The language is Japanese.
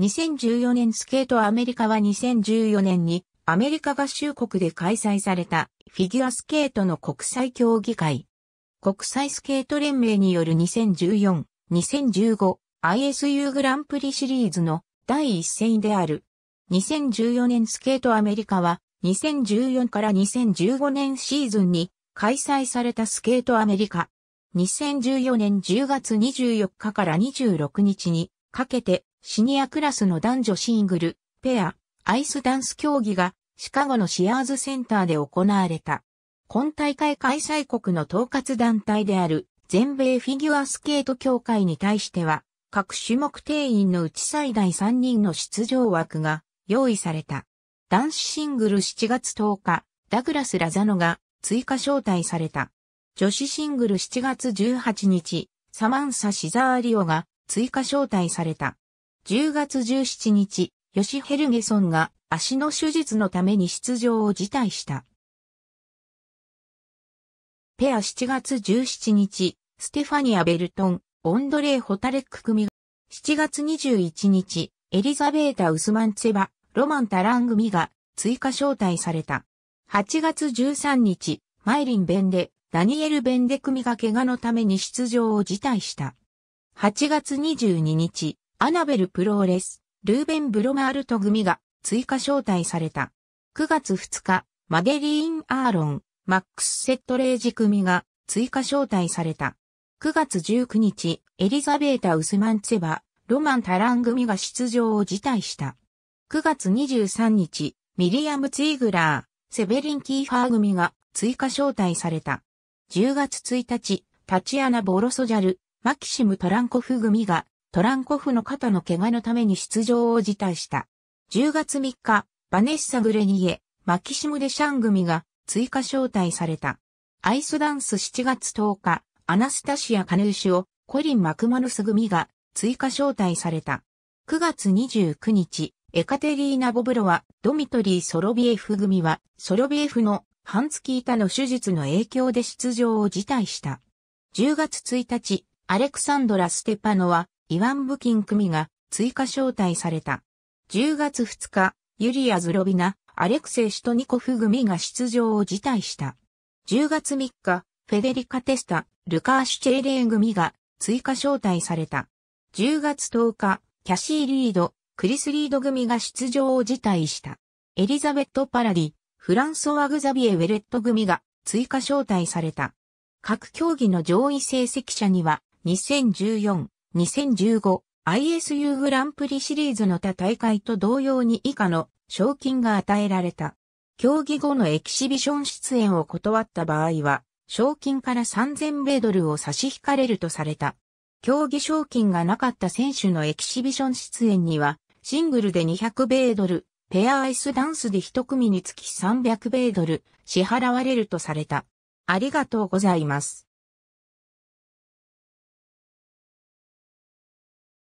2014年スケートアメリカは2014年にアメリカ合衆国で開催されたフィギュアスケートの国際競技会。国際スケート連盟による2014、2015 ISU グランプリシリーズの第一戦である。2014年スケートアメリカは2014から2015年シーズンに開催されたスケートアメリカ。2014年10月24日から26日にかけてシニアクラスの男女シングル、ペア、アイスダンス競技がシカゴのシアーズセンターで行われた。今大会開催国の統括団体である全米フィギュアスケート協会に対しては各種目定員のうち最大3人の出場枠が用意された。男子シングル7月10日、ダグラス・ラザノが追加招待された。女子シングル7月18日、サマンサ・シザーリオが追加招待された。10月17日、ヨシ・ヘルゲソンが足の手術のために出場を辞退した。ペア7月17日、ステファニア・ベルトン、オンドレイ・ホタレック組。7月21日、エリザベータ・ウスマンツェバ、ロマン・タラン組が追加招待された。8月13日、マイリン・ベンデ、ダニエル・ベンデ組が怪我のために出場を辞退した。8月22日、アナベル・プローレス、ルーベン・ブロマールト組が追加招待された。9月2日、マデリーン・アーロン、マックス・セットレージ組が追加招待された。9月19日、エリザベータ・ウスマンツェバ、ロマン・タラン組が出場を辞退した。9月23日、ミリアム・ツィーグラー、セベリン・キーファー組が追加招待された。10月1日、タチアナ・ボロソジャル、マキシム・トランコフ組がトランコフの肩の怪我のために出場を辞退した。10月3日、バネッサ・グレニエ、マキシム・デシャン組が追加招待された。アイスダンス7月10日、アナスタシア・カヌーシオ、コリン・マクマヌス組が追加招待された。9月29日、エカテリーナ・ボブロワ、ドミトリー・ソロビエフ組は、ソロビエフの半月板の手術の影響で出場を辞退した。10月1日、アレクサンドラ・ステパノワ、イワン・ブキン組が追加招待された。10月2日、ユリア・ズロビナ、アレクセイ・シトニコフ組が出場を辞退した。10月3日、フェデリカ・テスタ、ルカーシュ・チェーレー組が追加招待された。10月10日、キャシー・リード、クリス・リード組が出場を辞退した。エリザベット・パラディ、フランソワ・グザビエ・ウェレット組が追加招待された。各競技の上位成績者には2014、2015 ISU グランプリシリーズの他大会と同様に以下の賞金が与えられた。競技後のエキシビション出演を断った場合は、賞金から$3000を差し引かれるとされた。競技賞金がなかった選手のエキシビション出演には、シングルで$200、ペアアイスダンスで1組につき$300支払われるとされた。ありがとうございます。